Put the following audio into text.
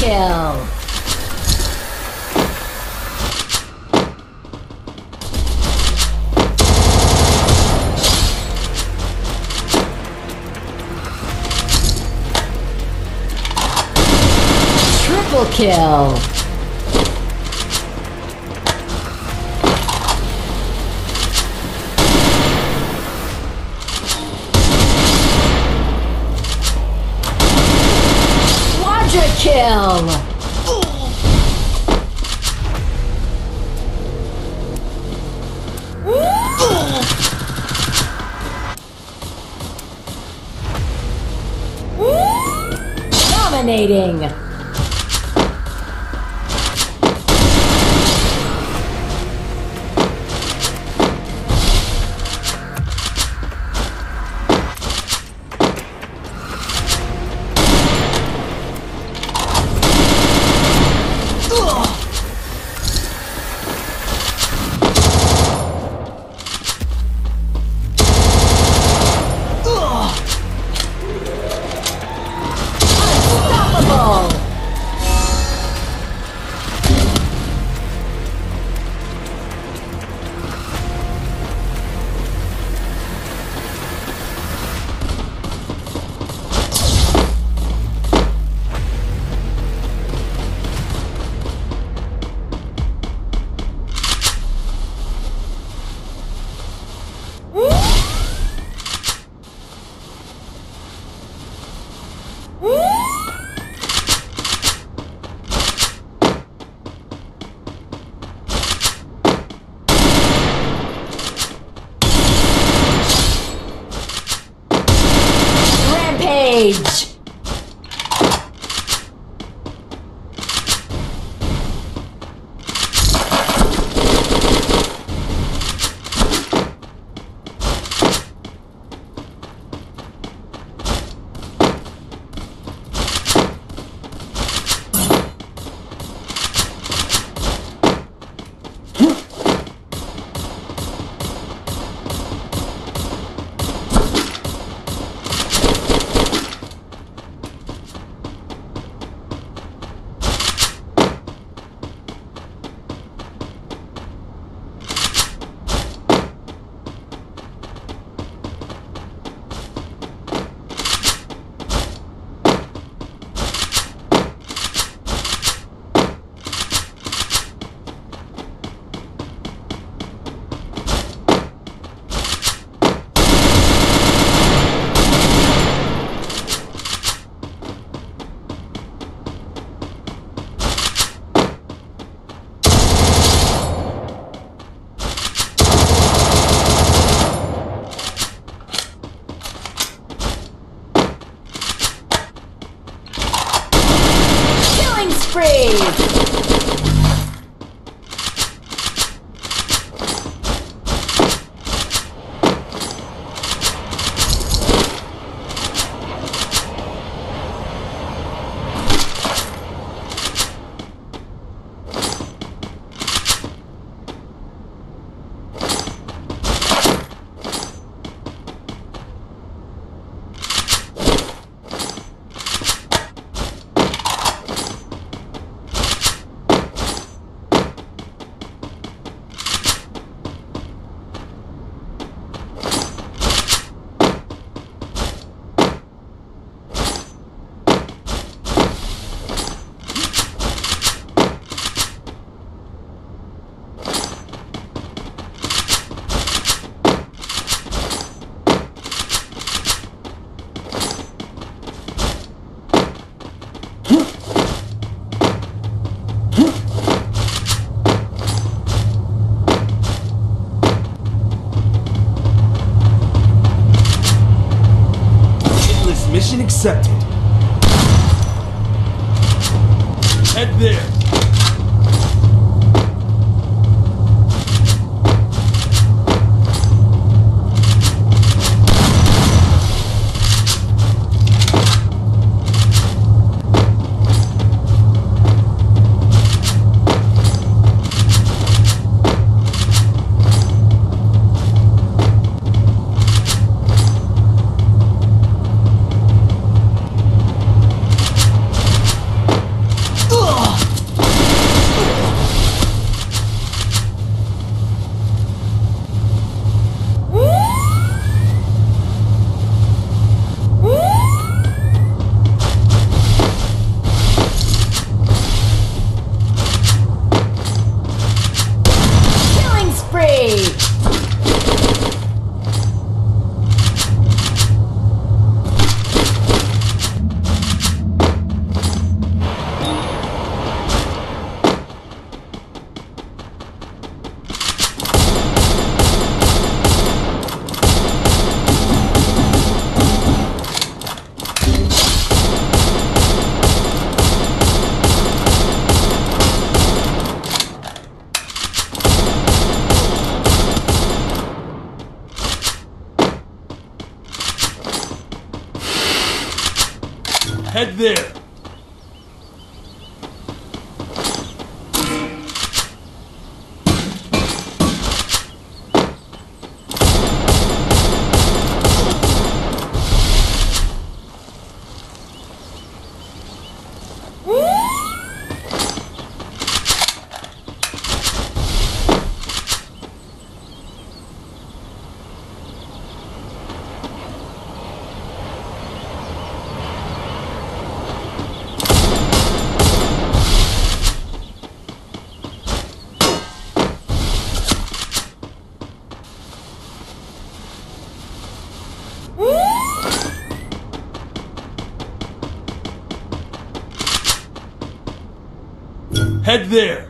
kill. Triple kill. Quadra kill. Dominating. Rampage. Free! Mission accepted. Head there. Head there. Head there.